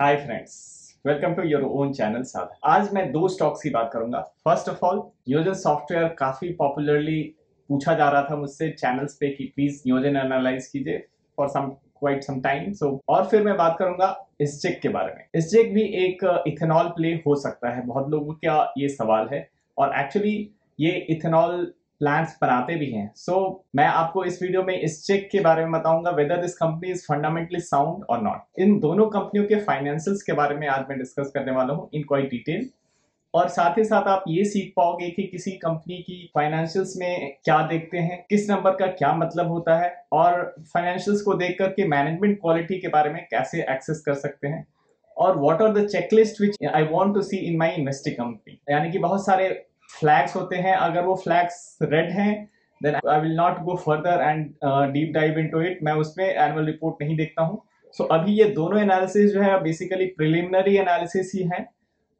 Hi friends, welcome to your own channel साथ। आज मैं दो स्टॉक्स की बात करूंगा। फर्स्ट ऑफ ऑल, न्यूजन सॉफ्टवेयर काफी पॉपुलरली पूछा जा रहा था मुझसे चैनल्स पे कि प्लीज न्यूजन एनालाइज कीजिए फॉर क्वाइट सम टाइम। और फिर मैं बात करूंगा ISGEC के बारे में। ISGEC भी एक इथेनॉल प्ले हो सकता है, बहुत लोगों का ये सवाल है, और एक्चुअली ये इथेनॉल प्लांट्स बनाते भी हैं। मैं आपको इस वीडियो में ISGEC के बारे में बताऊंगा, whether this company is fundamentally sound और नॉट। इन दोनों कंपनियों के फाइनेंशियल्स के बारे में आज मैं डिस्कस करने वाला हूं इन क्वाइट डिटेल, और साथ ही साथ आप ये सीख पाओगे कि किसी कंपनी की फाइनेंशियल्स में क्या देखते हैं, किस नंबर का क्या मतलब होता है, और फाइनेंशियल्स को देख करके मैनेजमेंट क्वालिटी के बारे में कैसे एक्सेस कर सकते हैं, और what are the checklist which I want to see in my investing company. यानी कि बहुत सारे फ्लैग्स होते हैं, अगर वो फ्लैग्स रेड हैं then I will not go further and deep dive into it. मैं उसमें एनुअल रिपोर्ट नहीं देखता हूँ। अभी ये दोनों एनालिसिस जो है बेसिकली प्रिलिमिनरी एनालिसिस ही है,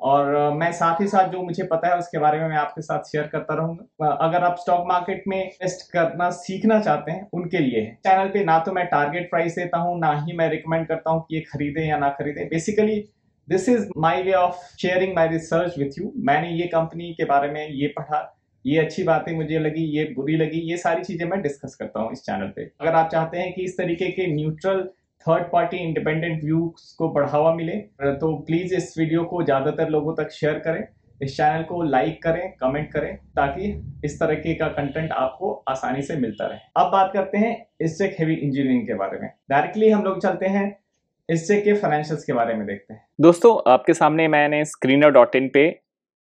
और मैं साथ ही साथ जो मुझे पता है उसके बारे में मैं आपके साथ शेयर करता रहूंगा। अगर आप स्टॉक मार्केट में इन्वेस्ट करना सीखना चाहते हैं उनके लिए है चैनल पे। ना तो मैं टारगेट प्राइस देता हूं, ना ही मैं रिकमेंड करता हूं कि ये खरीदें या ना खरीदें। Basically this is my way of sharing my research with you. मैंने ये कंपनी के बारे में ये पढ़ा, ये अच्छी बातें मुझे लगी, ये बुरी लगी, ये सारी चीजें मैं डिस्कस करता हूँ इस चैनल पे। अगर आप चाहते हैं कि इस तरीके के neutral third party independent view को बढ़ावा मिले तो प्लीज इस वीडियो को ज्यादातर लोगों तक शेयर करें, इस चैनल को लाइक करें, कमेंट करें, ताकि इस तरह का कंटेंट आपको आसानी से मिलता रहे। अब बात करते हैं ISGEC हेवी इंजीनियरिंग के बारे में। डायरेक्टली हम लोग चलते हैं ISGEC के फाइनेंशियल्स के बारे में देखते हैं। दोस्तों, आपके सामने मैंने screener.in पे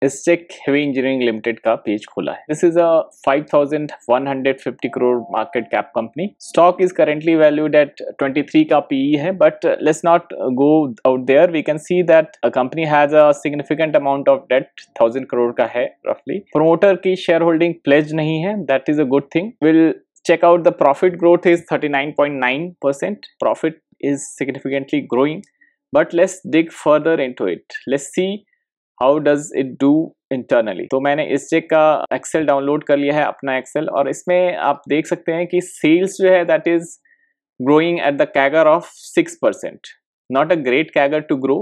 ISGEC हेवी इंजीनियरिंग लिमिटेड का पेज खोला है। This is a 5150 crore market cap company. Stock is currently valued at 23 का पीई है, but let's not go out there. We can see that a company has a significant amount of debt, 1000 crore का है रफली। Promoter की share holding pledge नहीं है, that is a good thing. Will check out the profit growth is 39.9%। Profit is significantly growing, but let's dig further into it, let's see how does it do internally. तो मैंने ISGEC का Excel download कर लिया है, अपना Excel, और इसमें आप देख सकते हैं कि सेल्स जो है that is growing at the CAGR of 6%। Not a great CAGR to grow,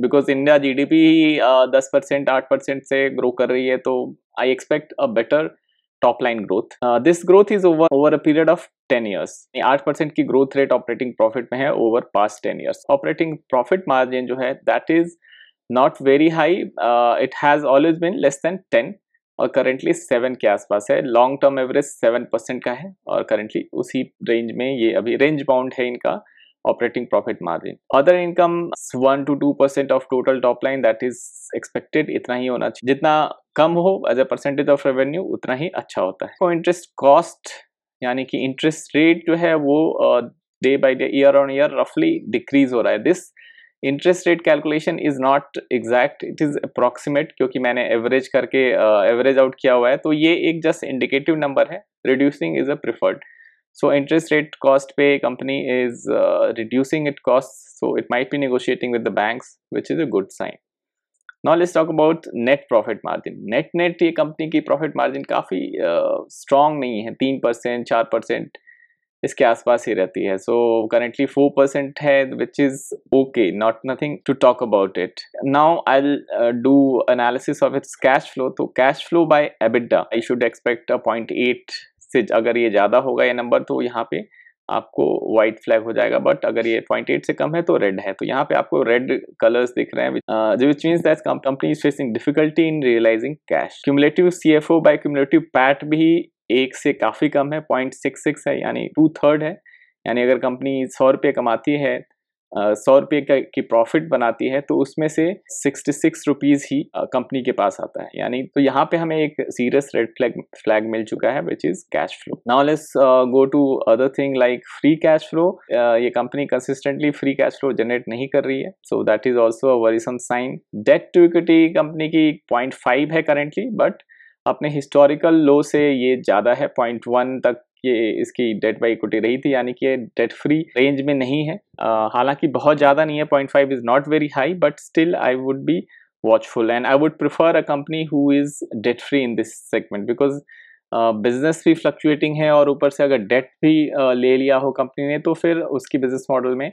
because India GDP ही 10% 8% से ग्रो कर रही है, तो I expect a better top line growth. This growth is over a period of 10 years. 8% की growth rate operating profit में है over past 10 years. Operating profit margin जो है that is not very high, it has always been less than 10 और currently 7 के आसपास है। long term average 7% का है और currently उसी range में ये अभी range bound है इनका operating profit margin। other income 1 to 2% of total top line that is expected, इतना ही होना चाहिए, जितना कम हो as a percentage of revenue उतना ही अच्छा होता है। तो interest cost यानी कि interest rate जो है वो day by day year on year roughly decrease हो रहा है। this interest rate calculation is not exact, it is approximate, क्योंकि मैंने एवरेज करके एवरेज आउट किया हुआ है, तो ये एक जस्ट इंडिकेटिव नंबर है। Reducing is a preferred, so interest rate cost पे company is reducing it cost, so it might be negotiating with the banks, which is a good sign. Now let's talk about net profit margin. Net net ये company की profit margin काफ़ी strong नहीं है, 3% 4% इसके आसपास ही रहती है। सो currently 4% है, which is okay, not nothing to talk about it. Now I will do analysis of its cash flow. तो cash flow by EBITDA I should expect 0.8 से अगर ये ज़्यादा होगा ये नंबर तो यहाँ पे आपको वाइट फ्लैग हो जाएगा, बट अगर ये 0.8 से कम है तो रेड है। तो यहाँ पे आपको रेड कलर्स दिख रहे हैं, which means that company is facing difficulty in realising cash. Cumulative CFO by cumulative PAT भी 1 से काफ़ी कम है, 0.66 है, यानी 2/3 है। यानी अगर कंपनी 100 रुपये कमाती है, 100 रुपये की प्रॉफिट बनाती है, तो उसमें से 66 रुपीज़ ही कंपनी के पास आता है, यानी तो यहाँ पे हमें एक सीरियस रेड फ्लैग मिल चुका है, which is cash flow. Now let's go to other thing like free cash flow. ये company consistently free cash flow generate नहीं कर रही है, so that is also a worrisome sign. Debt to equity company की 0.5 है currently, but अपने historical low से ये ज़्यादा है, 0.1 तक ये इसकी डेट बाई इक्विटी रही थी, यानी कि ये डेट फ्री रेंज में नहीं है। हालांकि बहुत ज़्यादा नहीं है, 0.5 is not very high, but still I would be watchful and I would prefer a company who is debt free in this segment, because business भी फ्लक्चुएटिंग है और ऊपर से अगर डेट भी ले लिया हो कंपनी ने तो फिर उसकी बिजनेस मॉडल में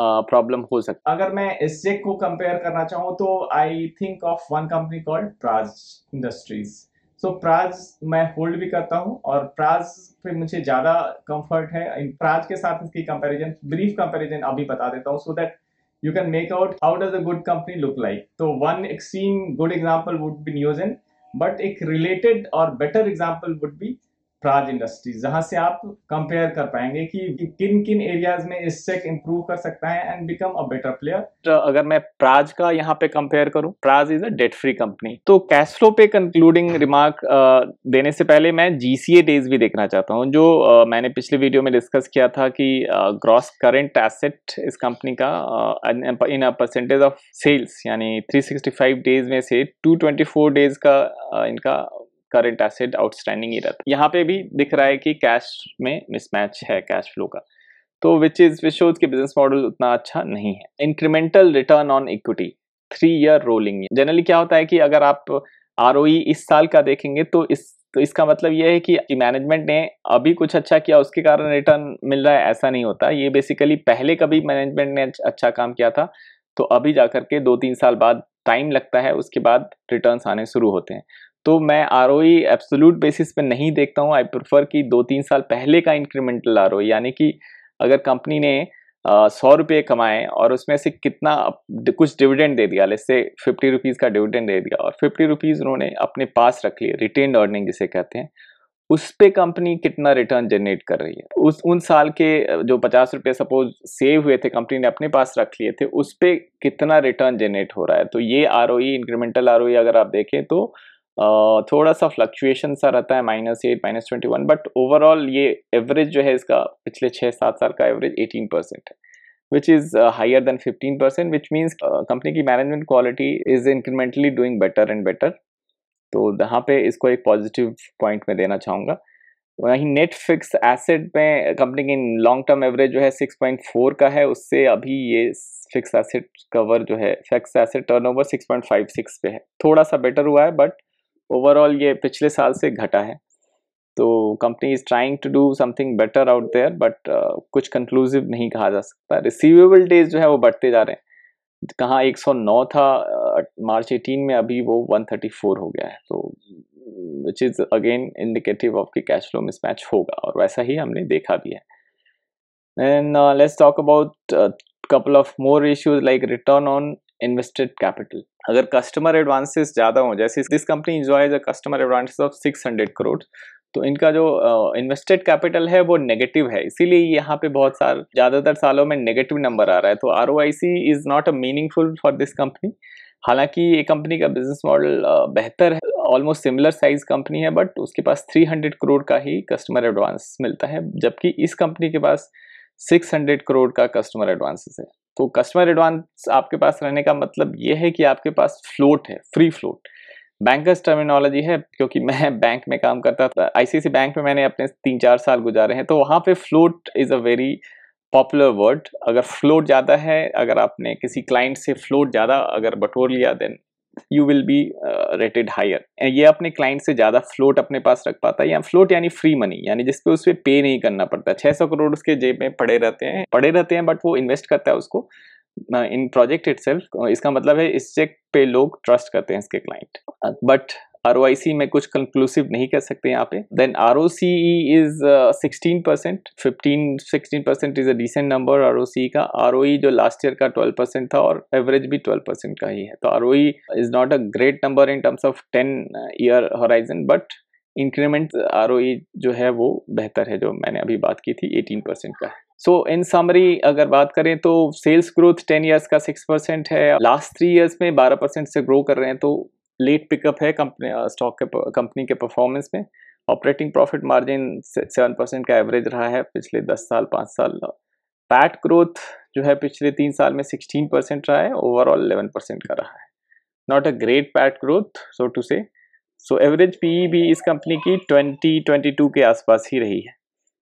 प्रॉब्लम हो सकता है। अगर मैं ISGEC को कंपेयर करना चाहूँ तो I think of one company called Praj industries. So Praj मैं होल्ड भी करता हूँ और प्राज पे मुझे ज़्यादा कंफर्ट है। प्राज के साथ इसकी कंपैरिजन, ब्रीफ कंपैरिजन अभी बता देता हूँ so that you can make out how does a good company look like. तो one extreme good example would be न्यूजन, but एक रिलेटेड और better example would be Praj industries, जहां से आप कंपेयर कर पाएंगे कि किन किन एरियाज में ISGEC इंप्रूव कर सकता है and become a better player. तो अगर मैं प्राज का यहाँ पे कंपेयर करूं, Praj is a debt free company. तो कैश फ्लो पे कंक्लूडिंग रिमार्क देने से पहले मैं GCA डेज भी देखना चाहता हूं, जो मैंने पिछले वीडियो में डिस्कस किया था कि ग्रॉस करेंट एसेट इस कंपनी का in a percentage of sales, यानी 365 डेज में से 224 डेज का इनका करंट एसेट आउटस्टैंडिंग ही रहता है। यहाँ पे भी दिख रहा है कि कैश में मिसमैच है कैश फ्लो का, तो विच शोज कि बिजनेस मॉडल उतना अच्छा नहीं है। Incremental return on equity 3 year rolling, generally क्या होता है कि अगर आप ROE इस साल का देखेंगे तो इसका मतलब यह है कि मैनेजमेंट ने अभी कुछ अच्छा किया उसके कारण रिटर्न मिल रहा है, ऐसा नहीं होता। ये बेसिकली पहले कभी मैनेजमेंट ने अच्छा काम किया था तो अभी जाकर के 2-3 साल बाद टाइम लगता है, उसके बाद रिटर्न्स आने शुरू होते हैं। तो मैं ROE एब्सोल्यूट बेसिस पे नहीं देखता हूँ, आई प्रेफर कि 2-3 साल पहले का इंक्रीमेंटल ROE, यानी कि अगर कंपनी ने 100 रुपये कमाए और उसमें से कितना कुछ डिविडेंड दे दिया, जैसे 50 रुपीज़ का डिविडेंड दे दिया और 50 रुपीज़ उन्होंने अपने पास रख लिए, रिटेन्ड अर्निंग जिसे कहते हैं, उस पे कंपनी कितना रिटर्न जनरेट कर रही है। उन साल के जो 50 रुपये सपोज सेव हुए थे, कंपनी ने अपने पास रख लिए थे, उस पे कितना रिटर्न जनरेट हो रहा है। तो ये ROE इंक्रीमेंटल ROE अगर आप देखें तो थोड़ा सा फ्लक्चुएशन सा रहता है, -8, -21, बट ओवरऑल ये एवरेज जो है इसका पिछले 6-7 साल का एवरेज 18% है, which is higher than 15%, which means company की management quality is incrementally doing better and better. तो यहाँ पे इसको एक पॉजिटिव पॉइंट में देना चाहूँगा। वहीं नेट फिक्स एसेट में कंपनी की लॉन्ग टर्म एवरेज जो है 6.4 का है, उससे अभी ये फिक्स एसेट कवर जो है फिक्स एसेट टर्नओवर 6.56 पे है, थोड़ा सा बेटर हुआ है बट ओवरऑल ये पिछले साल से घटा है। तो company is trying to do something better out there, but कुछ कंक्लूसिव नहीं कहा जा सकता। रिसीवेबल डेज जो है वो बढ़ते जा रहे हैं, कहाँ 109 था मार्च 18 में, अभी वो 134 हो गया है, तो which is again indicative of कि कैश फ्लो मिसमैच होगा और वैसा ही हमने देखा भी है। And let's talk about couple of more issues like return on invested capital. अगर कस्टमर एडवांसेस ज़्यादा हो, जैसे this company enjoys a customer advances of 600 crore, तो इनका जो इन्वेस्टेड कैपिटल है वो नेगेटिव है, इसीलिए यहाँ पे ज़्यादातर सालों में नेगेटिव नंबर आ रहा है। तो ROIC is not a meaningful for this company. हालांकि ये कंपनी का बिजनेस मॉडल बेहतर है, ऑलमोस्ट सिमिलर साइज कंपनी है, बट उसके पास 300 करोड़ का ही कस्टमर एडवांस मिलता है, जबकि इस कंपनी के पास 600 करोड़ का कस्टमर एडवांसेस है। तो कस्टमर एडवांस आपके पास रहने का मतलब ये है कि आपके पास फ्लोट है, फ्री फ्लोट, बैंकर्स टर्मिनोलॉजी है, क्योंकि मैं बैंक में काम करता था, ICICI बैंक में मैंने अपने 3-4 साल गुजारे हैं, तो वहाँ पे float is a very popular word. अगर फ्लोट ज़्यादा है, अगर आपने किसी क्लाइंट से फ्लोट ज़्यादा अगर बटोर लिया then you will be rated higher. ये अपने क्लाइंट से ज़्यादा फ्लोट अपने पास रख पाता है, या फ्लोट यानी फ्री मनी, यानी जिस पे उस पर पे नहीं करना पड़ता। 600 करोड़ उसके जेब में पड़े रहते हैं, बट वो इन्वेस्ट करता है उसको इन प्रोजेक्ट इटसेल्फ। इसका मतलब है ISGEC पे लोग ट्रस्ट करते हैं इसके क्लाइंट, बट ROIC में कुछ कंक्लूसिव नहीं कर सकते यहाँ पे। Then ROCE is 16%, 15-16% is a decent number ROCE का। ROE जो लास्ट ईयर का 12% था और एवरेज भी 12% का ही है, तो ROE is not a great number in terms of 10-year horizon, but increment ROE जो है वो बेहतर है, जो मैंने अभी बात की थी 18% का है। सो इन समरी अगर बात करें तो सेल्स ग्रोथ 10 ईयर्स का 6% है, लास्ट 3 ईयर्स में 12% से ग्रो कर रहे हैं, तो लेट पिकअप है कंपनी स्टॉक के कंपनी के परफॉर्मेंस में। ऑपरेटिंग प्रॉफिट मार्जिन 7% का एवरेज रहा है पिछले 10 साल, 5 साल। पैट ग्रोथ जो है पिछले 3 साल में 16% रहा है, ओवरऑल 11% का रहा है, not a great PAT growth so to say. So average PE भी इस कंपनी की 20-22 के आसपास ही रही है।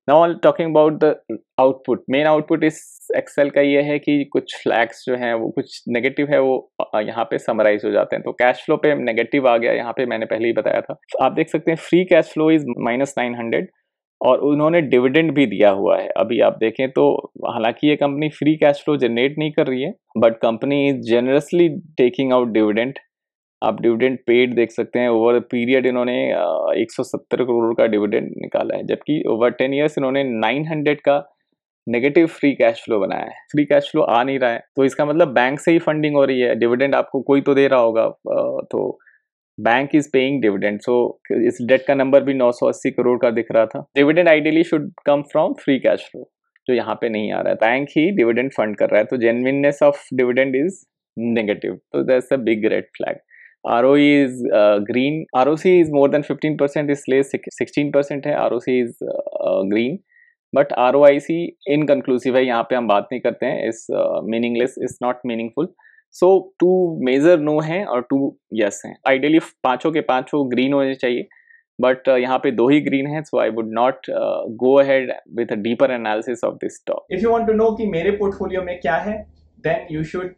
Now talking about the output, main output इस एक्सेल का ये है कि कुछ फ्लैग्स जो हैं वो कुछ नेगेटिव है, वो यहाँ पे समराइज हो जाते हैं। तो कैश फ्लो पे नेगेटिव आ गया, यहाँ पे मैंने पहले ही बताया था। आप देख सकते हैं फ्री कैश फ्लो इज -900, और उन्होंने डिविडेंड भी दिया हुआ है। अभी आप देखें तो हालांकि ये company free cash flow generate नहीं कर रही है, but company is generously taking out dividend. आप डिविडेंड पेड देख सकते हैं, ओवर पीरियड इन्होंने 170 करोड़ का डिविडेंड निकाला है, जबकि ओवर 10 इयर्स इन्होंने 900 का नेगेटिव फ्री कैश फ्लो बनाया है। फ्री कैश फ्लो आ नहीं रहा है तो इसका मतलब बैंक से ही फंडिंग हो रही है, डिविडेंड आपको कोई तो दे रहा होगा, तो bank is paying dividend. So इस डेट का नंबर भी 980 करोड़ का दिख रहा था। Dividend ideally should come from free cash flow, जो यहाँ पे नहीं आ रहा है। बैंक ही डिविडेंड फंड कर रहा है, तो genuineness of dividend is negative, तो that's a big red flag. ROE is green. ROC is more than 15%, इसलिए 16% है। ROC is green, but ROIC inconclusive है। यहाँ पे हम बात नहीं करते हैं, इस meaningless, it's not meaningful. So 2 major no हैं और 2 yes हैं। Ideally पाँचों के पाँचों green होने चाहिए, but यहाँ पे 2 ही green हैं, so I would not go ahead with a deeper analysis of this stock. If you want to know कि मेरे portfolio में क्या है, then you should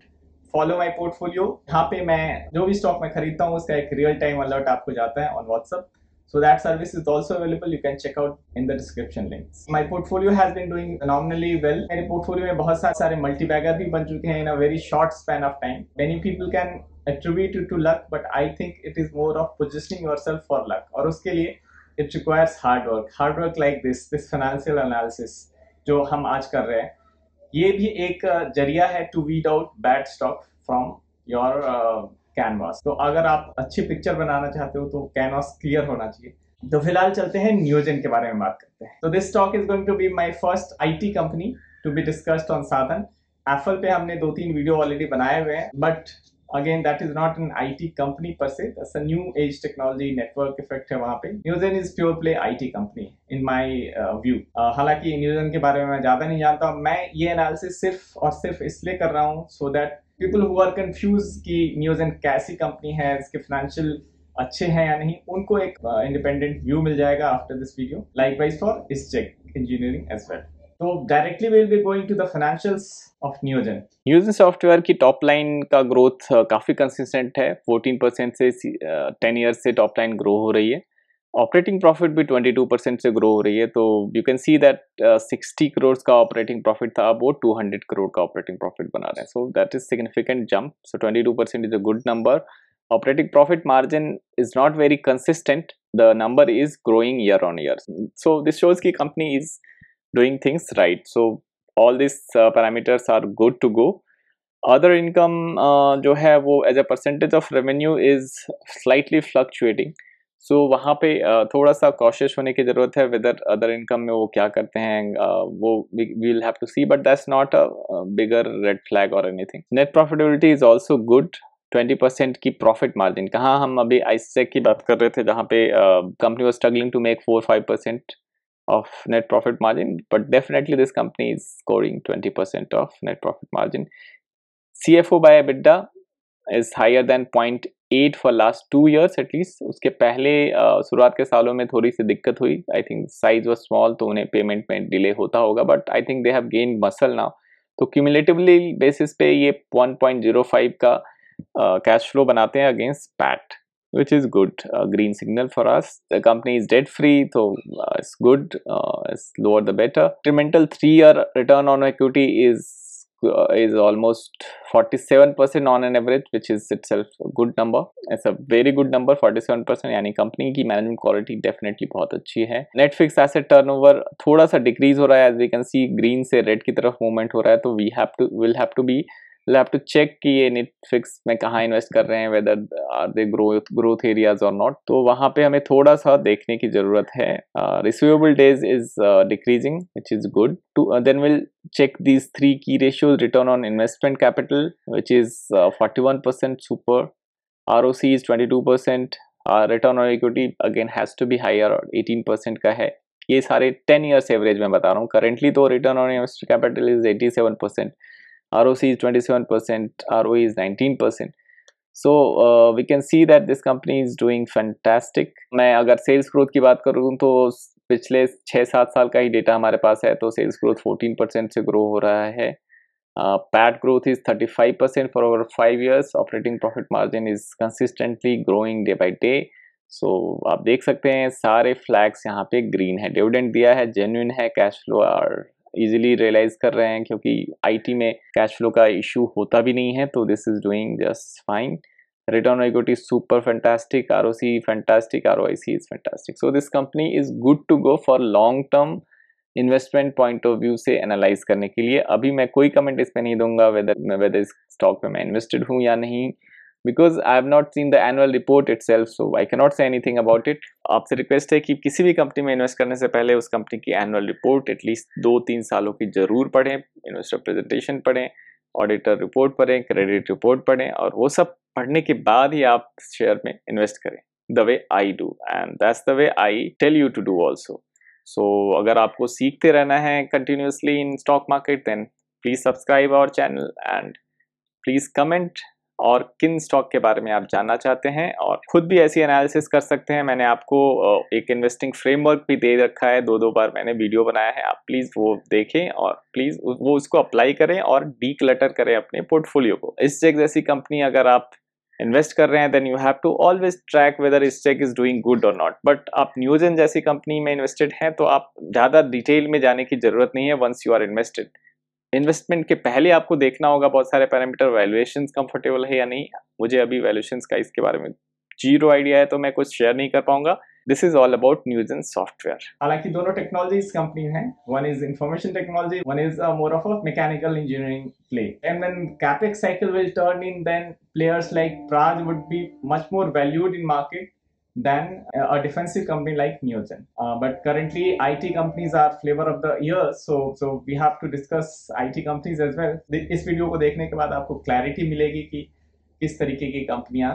follow my portfolio. यहाँ पे मैं जो भी स्टॉक मैं खरीदता हूँ उसका एक रियल टाइम अलर्ट आपको जाता है on WhatsApp. So that service is also available, you can check out in the description links. My portfolio has been doing phenomenally well. मेरे पोर्टफोलियो में बहुत सारे मल्टी बैगर भी बन चुके हैं in a very short span of time. Many people can attribute it to luck, but I think it is more of positioning yourself for luck, और उसके लिए it requires hard work. Hard work like this financial analysis जो हम आज कर रहे हैं, ये भी एक जरिया है to weed out bad stock from your canvas. तो अगर आप अच्छी पिक्चर बनाना चाहते हो तो कैनवास क्लियर होना चाहिए। तो फिलहाल चलते हैं नियोजन के बारे में बात करते हैं। तो this stock is going to be my first IT company to be discussed on Sadhan. Apple पे हमने 2-3 वीडियो ऑलरेडी बनाए हुए हैं, but again that is not an IT company per se, that's a new age technology network effect है। वहाँ पे Newgen is pure play IT company in my view. हालांकि न्यूजन के बारे में मैं ज्यादा नहीं जानता, मैं ये एनालिसिस सिर्फ और सिर्फ इसलिए कर रहा हूँ so that people who are confuse कि न्यूजन कैसी कंपनी है, इसके फाइनेंशियल अच्छे हैं या नहीं, उनको एक इंडिपेंडेंट व्यू मिल जाएगा after this video. Likewise for ISGEC engineering as well. तो directly we will be going to the financials of Newgen. Newgen software की टॉप लाइन का ग्रोथ काफ़ी कंसिस्टेंट है, 14% से 10 ईयर्स से टॉप लाइन ग्रो हो रही है। ऑपरेटिंग प्रॉफिट भी 22% से ग्रो हो रही है। तो you can see that 60 crore का ऑपरेटिंग प्रॉफिट था, अब वो 200 करोड़ का ऑपरेटिंग प्रॉफिट बना रहे हैं। So that is significant jump. So 22% is a good number. Operating profit margin is not very consistent. The number is growing year on year. So this shows that company is doing things right. So all these parameters are good to go. Other income, जो है वो as a percentage of revenue is slightly fluctuating. So वहाँ पे थोड़ा सा cautious होने की ज़रूरत है whether other income में वो क्या करते हैं, वो we will have to see. But that's not a bigger red flag or anything. Net profitability is also good. 20% की प्रॉफिट मार्जिन। कहाँ हम अभी ISGEC की बात कर रहे थे जहाँ पे company was struggling to make 4-5% of net profit margin, but definitely this company is scoring 20% of net profit margin. CFO by EBITDA is higher than 0.8 for last 2 years at least. उसके पहले शुरुआत के सालों में थोड़ी सी दिक्कत हुई, I think size was small तो उन्हें पेमेंट में डिले होता होगा, but I think they have gain muscle now. तो क्यूमुलेटिवली बेसिस पे ये 1.05 का कैश फ्लो बनाते हैं against PAT, which is good green signal for us. The company is debt free, तो it's good, it's lower the better. Incremental 3-year return on equity is almost 47% on an average, which is itself good number. It's a very good number 47%, यानी company की management quality definitely बहुत अच्छी है। Net fixed asset turnover थोड़ा सा decrease हो रहा है, as we can see green से रेड की तरफ मूवमेंट हो रहा है। तो we'll have to चेक कि ये नेट फिक्स में कहाँ इन्वेस्ट कर रहे हैं, whether are they growth areas और नॉट, तो वहाँ पे हमें थोड़ा सा देखने की ज़रूरत है। Receivable days is decreasing, which is good. Then will check these 3 की ratios. Return on investment capital which is 41% super. ROC is 22%। Return on equity again has to be higher, 18% का है। ये सारे 10 ईयर्स एवरेज में बता रहा हूँ। Currently तो return on invested capital is 87%. ROC is 27%, ROE is 19%. So we can see that this company is doing fantastic. मैं अगर सेल्स ग्रोथ की बात करूँ तो पिछले 6-7 साल का ही डेटा हमारे पास है, तो सेल्स ग्रोथ 14% से ग्रो हो रहा है। PAT growth is 35% for over 5 years. Operating profit margin is consistently growing day by day. So आप देख सकते हैं सारे फ्लैग्स यहाँ पे ग्रीन है, डिविडेंड दिया है, जेन्युइन है, कैश फ्लो और इजीली रियलाइज कर रहे हैं क्योंकि आईटी में कैश फ्लो का इशू होता भी नहीं है, तो this is doing just fine. Return on equity is super fantastic, ROC fantastic, ROIC is fantastic. So this company is good to go for long term investment point of view से analyze करने के लिए. अभी मैं कोई comment इस पर नहीं दूंगा whether इस stock पे मैं invested हूँ या नहीं, because I have not seen the annual report itself, so I cannot say anything about it. आपसे request है कि किसी भी company में invest करने से पहले उस company की annual report at least 2-3 सालों की जरूर पढ़ें, investor presentation पढ़ें, ऑडिटर रिपोर्ट पढ़ें, क्रेडिट रिपोर्ट पढ़ें और वो सब पढ़ने के बाद ही आप शेयर में इन्वेस्ट करें. The way I do and that's the way I tell you to do also. So अगर आपको सीखते रहना है continuously in stock market then please subscribe our channel and please comment और किन स्टॉक के बारे में आप जानना चाहते हैं और खुद भी ऐसी एनालिसिस कर सकते हैं. मैंने आपको एक इन्वेस्टिंग फ्रेमवर्क भी दे रखा है, 2-2 बार मैंने वीडियो बनाया है, आप प्लीज़ वो देखें और प्लीज़ वो उसको अप्लाई करें और डीक्लटर करें अपने पोर्टफोलियो को. ISGEC जैसी कंपनी अगर आप इन्वेस्ट कर रहे हैं then you have to always track whether ISGEC is doing good और नॉट, बट आप न्यूजन जैसी कंपनी में इन्वेस्टेड हैं तो आप ज़्यादा डिटेल में जाने की जरूरत नहीं है. Once you are invested, investment के पहले आपको देखना होगा बहुत सारे पैरामीटर, वैल्यूएशंस कंफर्टेबल है या नहीं. मुझे अभी वैल्यूएशंस का इसके बारे में जीरो आइडिया है तो मैं कुछ शेयर नहीं कर पाऊंगा. This is all about Newgen software. हालांकि दोनों टेक्नोलॉजीज कंपनी हैं, one is information technology, one is more of mechanical engineering play, and when capex cycle will turn in then players like Praj would be much more valued in market than a defensive company like Newgen. But currently IT companies are flavor of the year, so we have to discuss IT companies as well. इस video को देखने के बाद आपको clarity मिलेगी कि किस तरीके की कंपनियां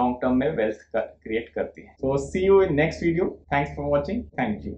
long term में wealth create करती हैं. So see you in next video. Thanks for watching. Thank you.